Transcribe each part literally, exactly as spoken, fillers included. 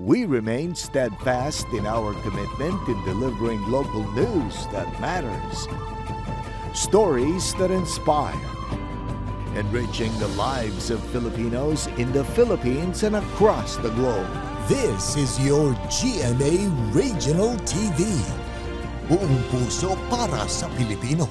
We remain steadfast in our commitment in delivering local news that matters, stories that inspire, enriching the lives of Filipinos in the Philippines and across the globe. This is your G M A Regional T V. Buong puso para sa Pilipino.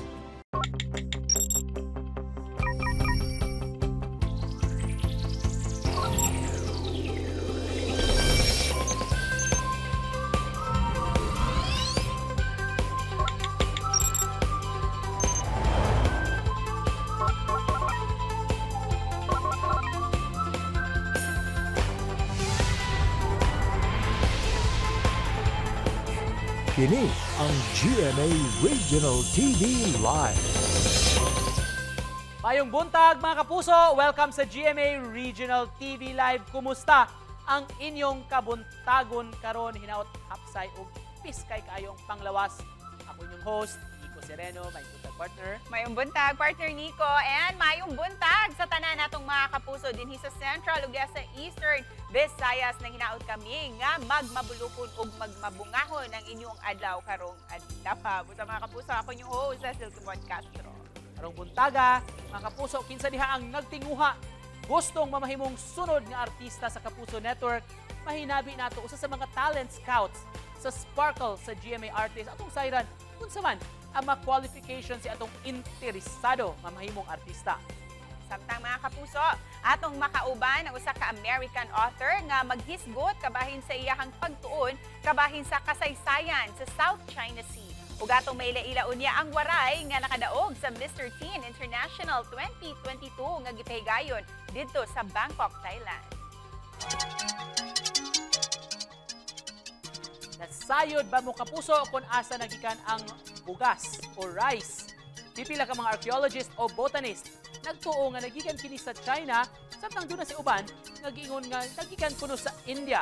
Kini ang G M A Regional T V Live. Mayong buntag mga kapuso! Welcome sa G M A Regional T V Live. Kumusta ang inyong kabuntagon karon hinaut hapsay ug piskay kayong panglawas. Ako inyong host, Nico Sereno, may buntag partner. Mayong buntag partner Nico and mayong buntag sa tanan natong mga kapuso dinhi sa Central ug sa Eastern Visayas na hinaot kami nga magmabulukon o magmabungahon ng inyong adlaw karong adlaw. Buta mga kapuso, ako yung host sa Silke Bon Castro. Karong buntaga, mga kapuso, kinsa diha ang nagtinguha, gustong mamahimong sunod nga artista sa Kapuso Network, mahinabi nato usa sa mga talent scouts sa Sparkle sa G M A Artists. Atong sayran, kung saman, ang mga qualifications si atong interesado mamahimong artista. Samtang mga kapuso, atong makauban ang usa ka American author nga maghisgot kabahin sa iyahang pagtuon kabahin sa kasaysayan sa South China Sea. Ug atong maila-ilaon niya ang waray nga nakadaog sa Mister Teen International twenty twenty-two nga gipahigayon didto sa Bangkok, Thailand. Nasayod ba mo kapuso kung asa nagikan ang bugas o rice? Pipila ka mga archaeologist o botanist nagtuo nga nagikan kini sa China samtang duna si uban nga giingon nga nagikan kuno sa India.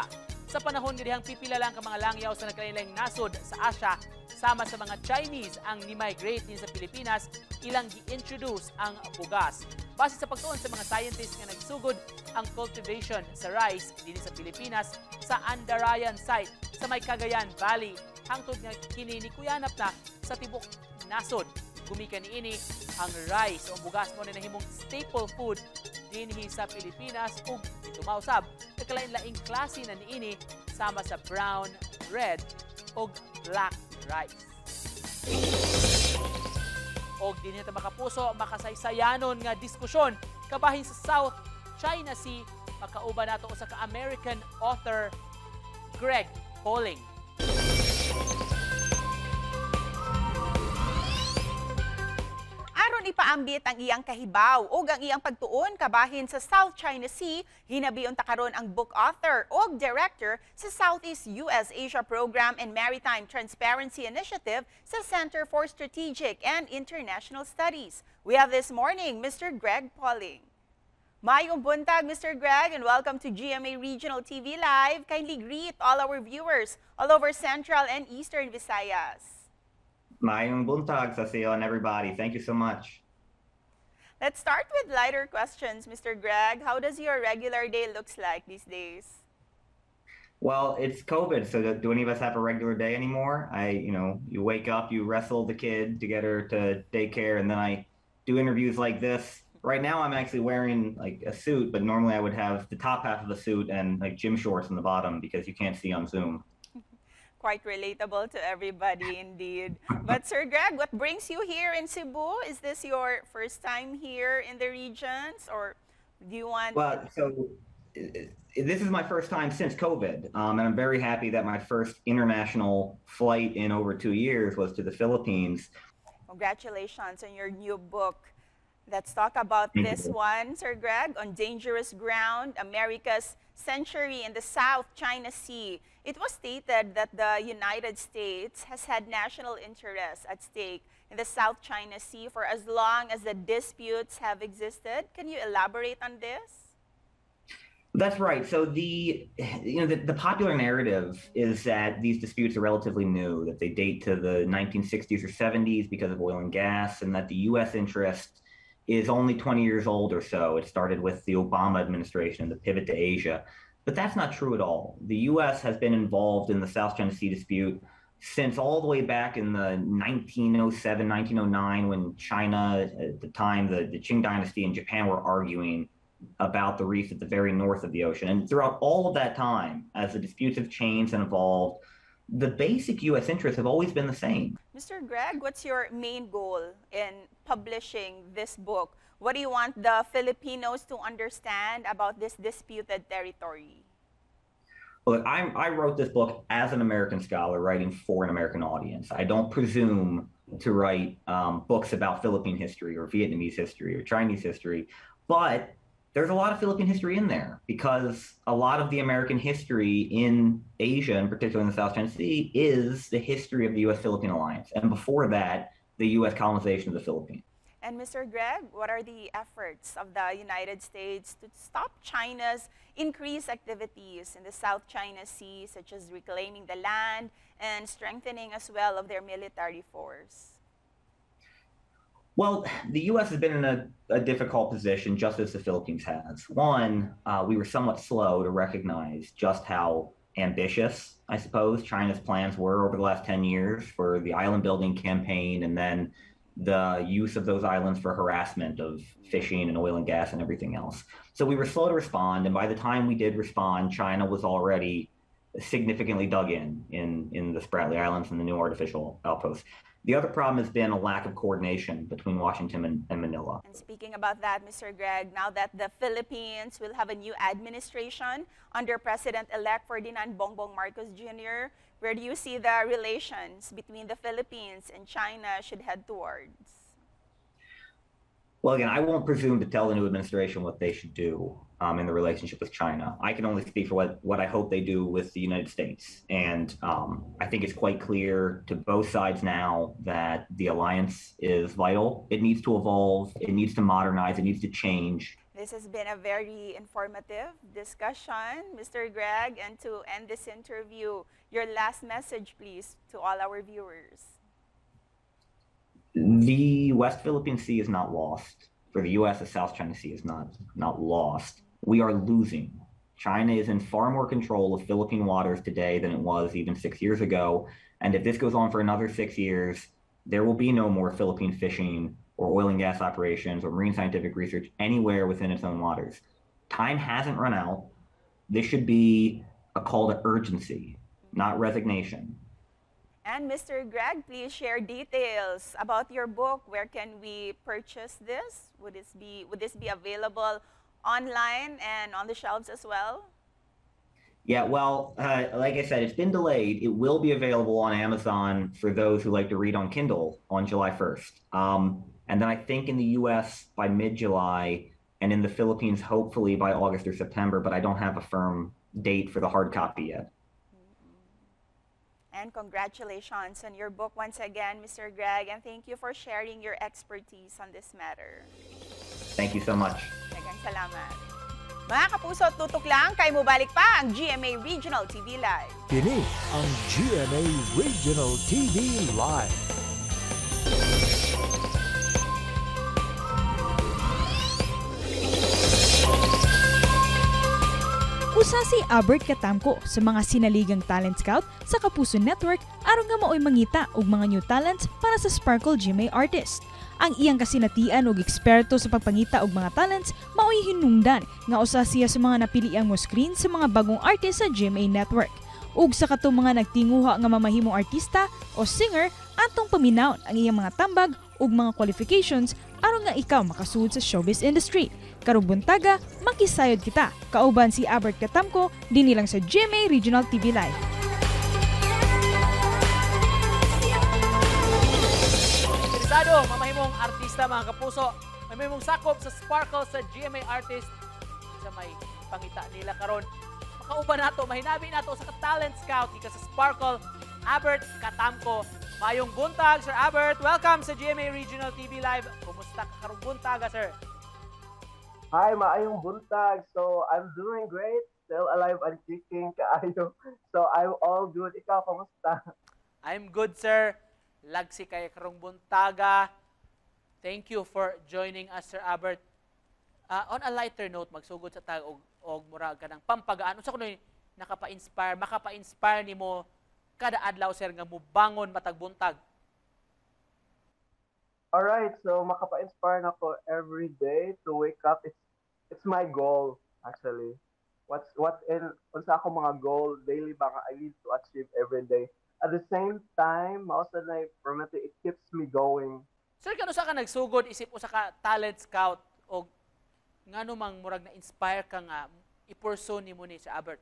Sa panahon nga dihang pipila lang ka mga langyaw sa nagkalain-laing nasod sa Asia sama sa mga Chinese ang ni-migrate din sa Pilipinas, ilang gi-introduce ang bugas. Base sa pagtuon sa mga scientists nga nagsugod ang cultivation sa rice din sa Pilipinas sa Andarayan site sa may Cagayan Valley hangtod nga kini nikuyanap na sa tibok nasod. Gumikan ini ang rice o bugas mo na nahimong staple food dinhi sa Pilipinas ug itumaw sab kalain-laing klase na niini sama sa brown, red o black rice. Og dinhi ta makapuso makasaysayanon nga diskusyon kabahin sa South China Sea makauban nato usa ka American author Greg Poling. Ipaambit ang iyang kahibaw o ang iyang pagtuon kabahin sa South China Sea, hinabiyon ta karon ang book author o director sa Southeast Asia Program and Maritime Transparency Initiative sa Center for Strategic and International Studies. We have this morning Mister Greg Poling. Mayong buntag, Mister Greg, and welcome to G M A Regional T V Live. Kindly greet all our viewers all over Central and Eastern Visayas. Mayong buntag sa sayo and everybody. Thank you so much. Let's start with lighter questions, Mister Greg. How does your regular day looks like these days? Well, it's COVID, so do any of us have a regular day anymore? I, you know, you wake up, you wrestle the kid to get her to daycare, and then I do interviews like this. Right now, I'm actually wearing like a suit, but normally I would have the top half of the suit and like gym shorts on the bottom because you can't see on Zoom. Quite relatable to everybody indeed. But Sir Greg, what brings you here in Cebu? Is this your first time here in the regions, or do you want... Well, so this is my first time since COVID, um, and I'm very happy that my first international flight in over two years was to the Philippines. Congratulations on your new book. Let's talk about Thank this you. one, Sir Greg, on Dangerous Ground, America's Century in the South China Sea. It was stated that the United States has had national interests at stake in the South China Sea for as long as the disputes have existed. Can you elaborate on this? That's right. So the, you know, the, the popular narrative is that these disputes are relatively new, that they date to the nineteen sixties or seventies because of oil and gas, and that the U S interest is only twenty years old or so. It started with the Obama administration and the pivot to Asia. But that's not true at all. The U S has been involved in the South China Sea dispute since all the way back in the nineteen oh seven, nineteen oh nine, when China, at the time, the, the Qing Dynasty and Japan were arguing about the reef at the very north of the ocean. And throughout all of that time, as the disputes have changed and evolved, the basic U S interests have always been the same. Mister Greg, what's your main goal in publishing this book? What do you want the Filipinos to understand about this disputed territory? Look, I, I wrote this book as an American scholar writing for an American audience. I don't presume to write um, books about Philippine history or Vietnamese history or Chinese history, but there's a lot of Philippine history in there because a lot of the American history in Asia, and particularly in the South China Sea, is the history of the U S-Philippine alliance. And before that, the U S colonization of the Philippines. And Mister Greg, what are the efforts of the United States to stop China's increased activities in the South China Sea, such as reclaiming the land and strengthening as well of their military force? Well, the U S has been in a, a difficult position, just as the Philippines has. One, uh, we were somewhat slow to recognize just how ambitious, I suppose, China's plans were over the last ten years for the island building campaign and then the use of those islands for harassment of fishing and oil and gas and everything else. So we were slow to respond, and by the time we did respond, China was already significantly dug in in, in the Spratly Islands and the new artificial outposts. The other problem has been a lack of coordination between Washington and, and Manila. And speaking about that, Mister Greg, now that the Philippines will have a new administration under President-elect Ferdinand Bongbong Marcos Junior, where do you see the relations between the Philippines and China should head towards? Well, again, I won't presume to tell the new administration what they should do um, in the relationship with China. I can only speak for what, what I hope they do with the United States. And um, I think it's quite clear to both sides now that the alliance is vital. It needs to evolve. It needs to modernize. It needs to change. This has been a very informative discussion, Mister Greg. And to end this interview, your last message, please, to all our viewers. The West Philippine Sea is not lost. For the U S, the South China Sea is not, not lost. We are losing. China is in far more control of Philippine waters today than it was even six years ago. And if this goes on for another six years, there will be no more Philippine fishing or oil and gas operations or marine scientific research anywhere within its own waters. Time hasn't run out. This should be a call to urgency, not resignation. And Mister Greg, please share details about your book. Where can we purchase this? Would this be, would this be available online and on the shelves as well? Yeah, well, uh, like I said, it's been delayed. It will be available on Amazon for those who like to read on Kindle on July first. Um, and then I think in the U S by mid-July and in the Philippines, hopefully by August or September, but I don't have a firm date for the hard copy yet. And congratulations on your book once again, Mister Greg, and thank you for sharing your expertise on this matter. Thank you so much. Daghang salamat. Mga kapuso, tutok lang kay mubalik pa ang G M A Regional T V Live. Kini ang G M A Regional T V Live. Usa si Albert Katamko sa mga sinaligang talent scout sa Kapuso Network aron nga maoy mangita og mga new talents para sa Sparkle G M A Artists. Ang iyang kasinatian og eksperto sa pagpangita og mga talents maoy hinungdan nga usa siya sa mga napiliang mo screen sa mga bagong artist sa G M A Network. Ug sa katong mga nagtinguha nga mamahimong artista o singer atong paminaon ang iyang mga tambag ug mga qualifications aron nga ikaw makasud sa showbiz industry. Karong buntaga, makisayod kita. Kauban si Albert Katamko, dinilang sa G M A Regional T V Live. Interesado, mamahimong artista mga kapuso. Mamahimong sakop sa Sparkle sa G M A Artist. Sa may pangita nila karon. Makauban nato, mahinabi nato sa talent scout ika sa Sparkle, Albert Katamko. Mayong buntag, Sir Albert. Welcome sa G M A Regional T V Live. Kumusta ka karong buntaga, sir? Hi, maayong buntag. So, I'm doing great. Still alive and kicking, kaayo. So, I'm all good. Ikaw, kamusta? I'm good, sir. Lagsi kay karong buntaga. Thank you for joining us, Sir Albert. Uh, on a lighter note, magsugod sa tag og og murag ka ng pampagaan. Unsa kuno nakapa-inspire, makapa-inspire nimo kada adlaw sir nga mubangon matag buntag? All right, so makapa-inspire nako every day to wake up. It's it's my goal actually. What's what's in unsa akong mga goal daily ba I need to achieve every day. At the same time, also na it keeps me going. Sir, kano sa ka nagsugod isip usa ka talent scout o ngano mang murag na inspire ka nga i-pursue nimo ni sa Albert?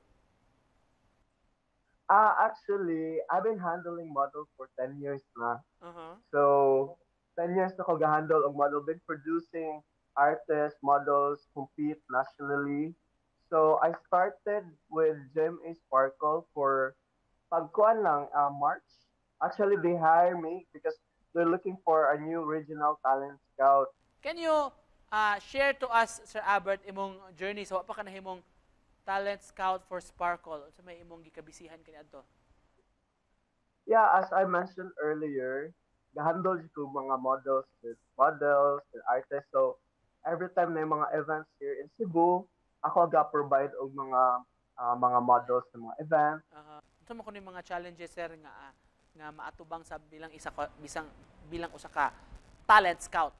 Ah, uh, actually, I've been handling models for ten years na. Uh-huh. So, ten years na ko gahandle og model, been producing artists, models, compete nationally. So, I started with G M A Sparkle for pagkuan lang, uh, March. Actually, they hire me because they're looking for a new regional talent scout. Can you uh, share to us, Sir Albert, imong journey? So, apa ka na imong talent scout for Sparkle? So, may imong gikabisihan kanya to? Yeah, as I mentioned earlier, gahandol ko mga models with models and artists. So, every time na mga events here in Cebu, ako ga-provide og mga uh, mga models sa mga events. Uh-huh. Sa mo kuno mga challenges sir nga ah, nga maatubang sa bilang isa bisang bilang usa ka talent scout?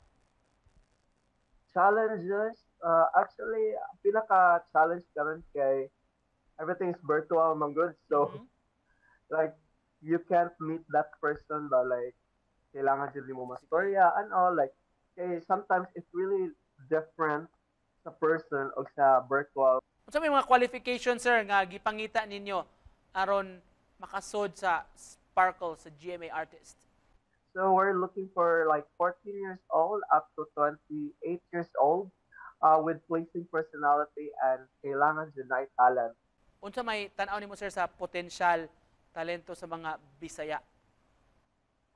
Challenges uh, actually pinaka challenge karon kay everything is virtual man good so mm-hmm. like you can't meet that person but like kailangan jud nimo mastorya and all like kay sometimes it's really different sa person o sa virtual. Unsa may mga qualifications sir nga gipangita ninyo aron makasod sa Sparkle sa G M A Artist? So we're looking for like fourteen years old up to twenty-eight years old uh, with pleasing personality and kailangan unite talent. Unsa may tan-aw nimo sir sa potential talento sa mga Bisaya?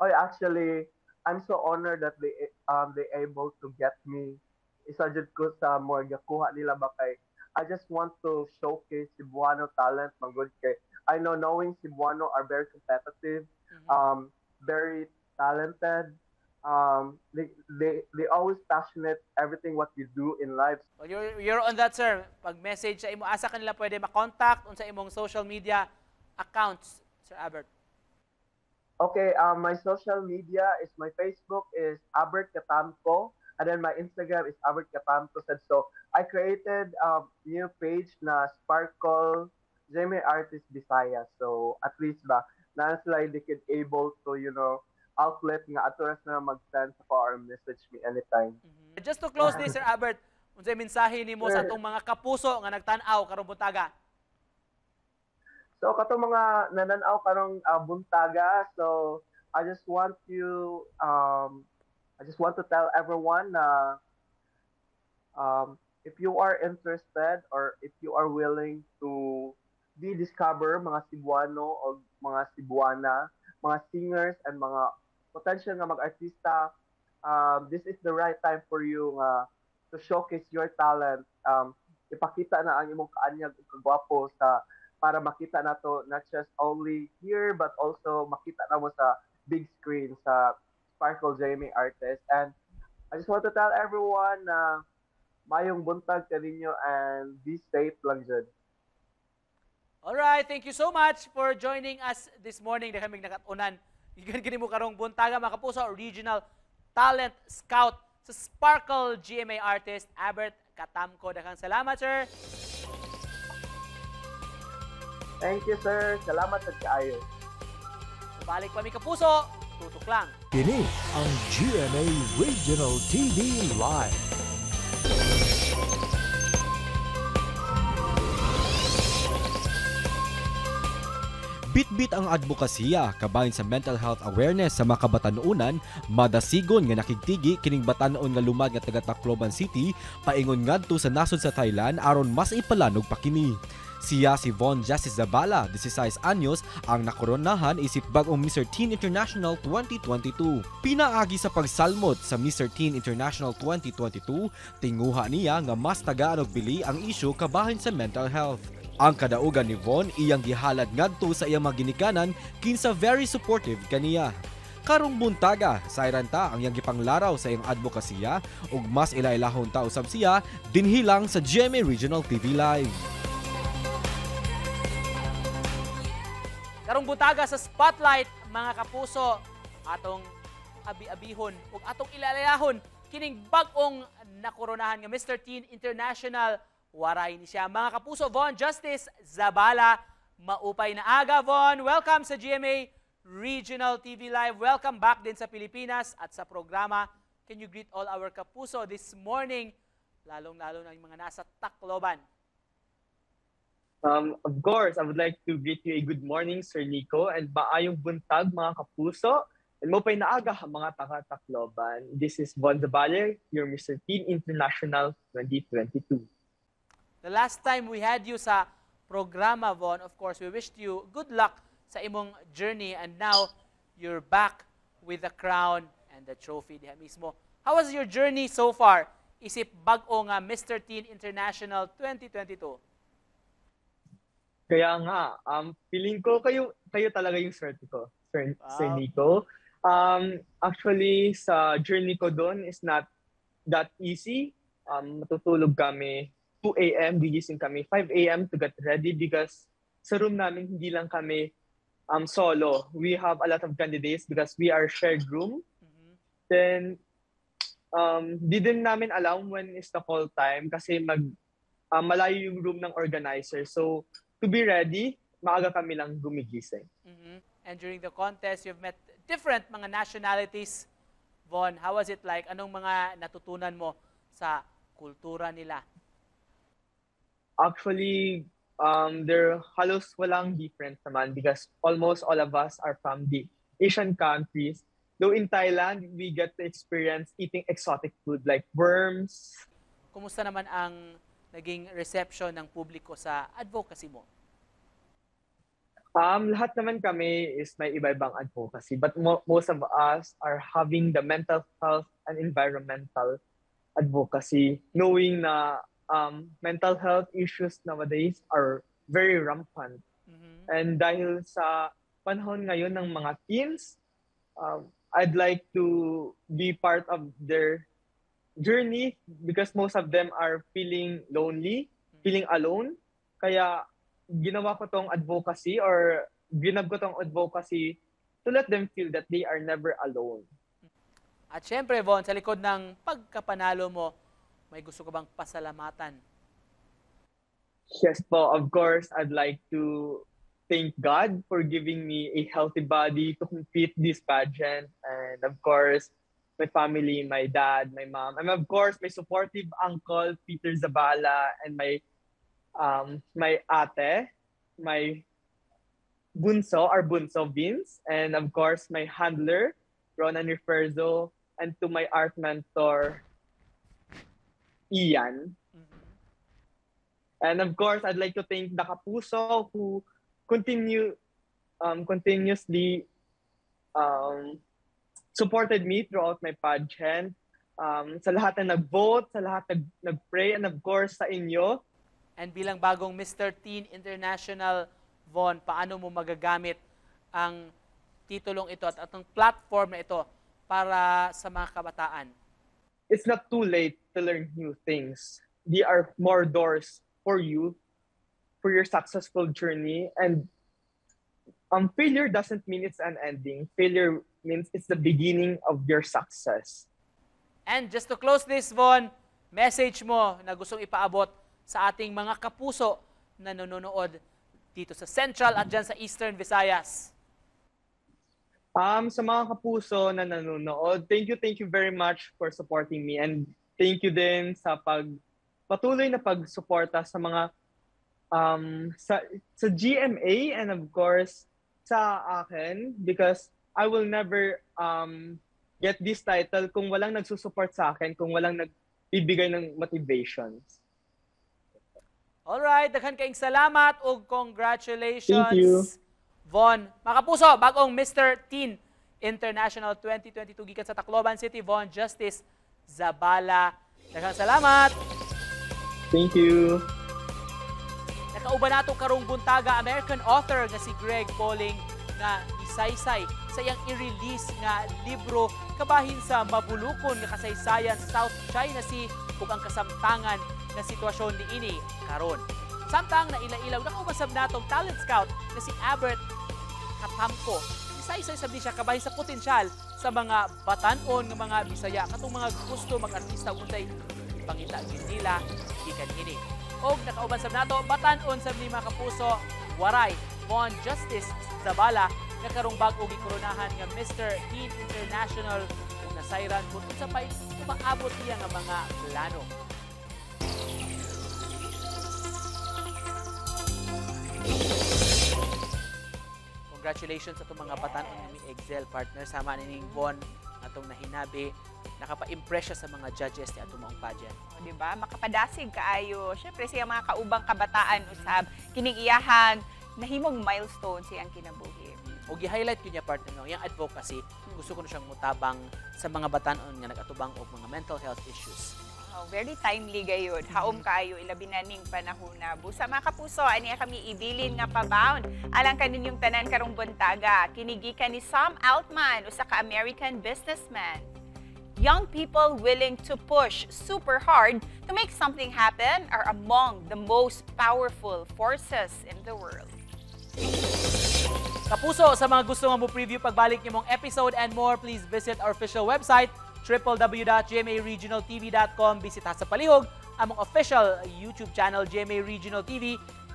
Oh, actually, I'm so honored that they um they able to get me. Isa jud ko sa mga gakuha nila ba kay I just want to showcase Cebuano talent. Mangod kay I know knowing Cebuano are very competitive, mm-hmm. um, very talented. Um, they they they always passionate everything what you do in life. Well, you're you're on that sir. Pag message sa imo asa kanila pwede ma-contact unsa imong social media accounts, Sir Albert? Okay, um, my social media is my Facebook is Albert Katamko. And then my Instagram is Albert Katamko. So I created a new page na Sparkle G M A Artists Bisaya. So at least ba, na sila they could able to, you know, outlet nga aturas na mag-send pa or message me anytime. Mm-hmm. Just to close this, Sir Albert, unsay mensahe nimo sa atong mga kapuso nga nagtan-aw karong buntaga? So katong mga nanan-aw karong uh, buntaga, so I just want you um I just want to tell everyone uh, um, if you are interested or if you are willing to be discover mga Cebuano o mga Cebuana, mga singers and mga potential nga mag-artista, um, this is the right time for you uh, to showcase your talent. Um, ipakita na ang imong kaanyag ug kagwapo sa para makita na to not just only here but also makita na mo sa big screen sa Sparkle G M A Artist. And I just want to tell everyone na uh, mayong buntag ka ninyo and be safe lang dyan. Alright, thank you so much for joining us this morning na kaming nakatunan. Gani mo karong buntaga mga kapuso, original talent scout sa Sparkle G M A Artist, Albert Katamko. Daghang salamat, sir. Thank you, sir. Salamat at kaayo. Balik pa mi kapuso. Tutok lang. Kini ang G M A Regional T V Live. Bitbit ang advokasya kabahin sa mental health awareness sa mga kabatanunan, madasigon nga nakigtigi kining batanon nga lumad nga taga Tacloban City paingon ngadto sa nasod sa Thailand aron mas ipalanong pa kini. Siya si Von Justice Zabala, labinsays anyos, ang nakoronahan isip bagong Mister Teen International twenty twenty-two. Pinaagi sa pagsalmot sa Mister Teen International twenty twenty-two, tinguha niya nga mas tagaan og bili ang isyu kabahin sa mental health. Ang kadaugan ni Von iyang gihalad ngadto sa iyang mga ginikanan kinsa very supportive kaniya. Karong buntaga sa iranta ang yang gipanglaraw sa iyang advokasya ug mas ila-ilahon ta usab siya dinhi lang sa G M A Regional T V Live. Karong buntaga sa Spotlight mga kapuso, atong abi-abihon ug atong ila-ilahon kining bag-ong nakoronahan nga Mister Teen International. Waray ni siya mga kapuso, Von Justice Zabala. Maupay na aga, Von. Welcome sa G M A Regional T V Live. Welcome back din sa Pilipinas at sa programa. Can you greet all our kapuso this morning? Lalong-lalo na yung mga nasa Tacloban. Um, of course, I would like to greet you a good morning, Sir Nico. And maayong buntag, mga kapuso. And maupay na aga, mga taga-Tacloban. This is Von Zabala, your Mister Teen International twenty twenty-two. The last time we had you sa programa, Von, of course, we wished you good luck sa imong journey, and now you're back with the crown and the trophy diha mismo. How was your journey so far? Isip bag-o nga Mister Teen International twenty twenty-two. Kaya nga, um, feeling ko kayo kayo talaga yung swerte ko, Sir, wow. Sir Nico. Um, actually, sa journey ko doon is not that easy. Um, matutulog kami two A M, gigising kami five A M to get ready because sa room namin, hindi lang kami um, solo. We have a lot of candidates because we are shared room. Mm-hmm. Then, um, di din namin alam when is the call time kasi mag, um, malayo yung room ng organizer. So, to be ready, maaga kami lang gumigising. Mm-hmm. And during the contest, you've met different mga nationalities. Von, how was it like? Anong mga natutunan mo sa kultura nila? Actually, Um, there halos walang difference naman because almost all of us are from the Asian countries. Though in Thailand, we get to experience eating exotic food like worms. Kumusta naman ang naging reception ng publiko sa advocacy mo? Um, lahat naman kami is may iba-ibang advocacy, but mo most of us are having the mental health and environmental advocacy, knowing na Um, mental health issues nowadays are very rampant. Mm-hmm. And dahil sa panahon ngayon ng mga teens, um, I'd like to be part of their journey because most of them are feeling lonely, mm-hmm. feeling alone. Kaya ginawa ko tong advocacy or ginag ko tong advocacy to let them feel that they are never alone. At syempre, Von, sa likod ng pagkapanalo mo, may gusto ko bang pasalamatan? Yes po, of course. I'd like to thank God for giving me a healthy body to compete this pageant. And of course, my family, my dad, my mom. And of course, my supportive uncle, Peter Zabala, and my um, my ate, my bunso, our bunso, Vince. And of course, my handler, Ronan Referzo, and to my art mentor, Ian. Mm-hmm. And of course, I'd like to thank the Kapuso who continue, um, continuously um, supported me throughout my pageant. Um, sa lahat na nag-vote, sa lahat na nag-pray, and of course, sa inyo. And bilang bagong Mister Teen International, Von, paano mo magagamit ang titulong ito at atong platform na ito para sa mga kabataan? It's not too late to learn new things. There are more doors for you, for your successful journey. And um, failure doesn't mean it's an ending. Failure means it's the beginning of your success. And just to close this, Von, message mo na gustong ipaabot sa ating mga kapuso na nanonood dito sa Central at dyan sa Eastern Visayas. Um, sa mga kapuso na nanonood, thank you, thank you very much for supporting me. And thank you din sa pag, patuloy na pag-suporta sa mga, um, sa, sa G M A and of course, sa akin. Because I will never um, get this title kung walang nagsusupport sa akin, kung walang nagbibigay ng motivations. Alright, daghan kaayong salamat o congratulations. Thank you. Von, mga kapuso, bagong Mister Teen International twenty twenty-two gikan sa Tacloban City, Von Justice Zabala. Daghang salamat. Thank you. Nakauban nato karong buntaga American author nga si Greg Poling na isaysay sa iyang i-release nga libro kabahin sa mabulukon nga kasaysayan sa South China Sea ug ang kasamtangan na sitwasyon niini karon. Samtang na ilailaw nakaumasab natong talent scout na si Albert Katamko. Isaysay sabi siya kabahin sa potensyal sa mga batan-on ng mga Bisaya katong mga gusto mag-artista unsay pangita gid nila gikan ini. Og nakauban sab nato batan-on sa lima ka puso waray Von Justice Zabala na karong bag-o gikoronahan nga Mister Teen International ug nasayran kun sa pay umaabot niya nga mga plano. Congratulations sa itong mga batan-on ni Excel partner sama ni Von atong nahinabi nakapa-impress siya sa mga judges ni atong maong pageant. O, diba? Makapadasig kaayo. Syempre siya mga kaubang kabataan usab kining iyahan nahimong milestone siyang kinabuhi. O gi-highlight ko niya partner no, yung advocacy. Gusto ko na siyang mutabang sa mga batan-on nga nagatubang og mga mental health issues. Oh, very timely gayud. Haom kaayo ilabi na ning panahon na. Busa mga kapuso, aniya kami ibilin nga pabound. Alang kaninyong tanan karong buntaga, kinigikan ni Sam Altman, usa ka American businessman. Young people willing to push super hard to make something happen are among the most powerful forces in the world. Kapuso, sa mga gusto nga mo preview pagbalik nimong episode and more, please visit our official website w w w dot g m a regional t v dot com. Bisita sa palihog among official YouTube channel G M A Regional T V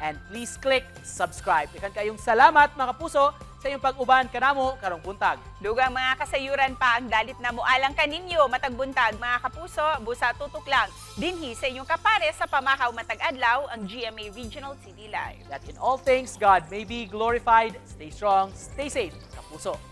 and please click subscribe. Ikan kayong salamat mga kapuso sa iyong pag-uban kanamo karong buntag. Dugang mga kasayuran pa ang dalit na mualang kaninyo matagbuntag mga kapuso, busa tutok lang dinhi sa inyong kapare sa pamahaw matag-adlaw ang G M A Regional T V Live. That in all things God may be glorified. Stay strong, stay safe, kapuso.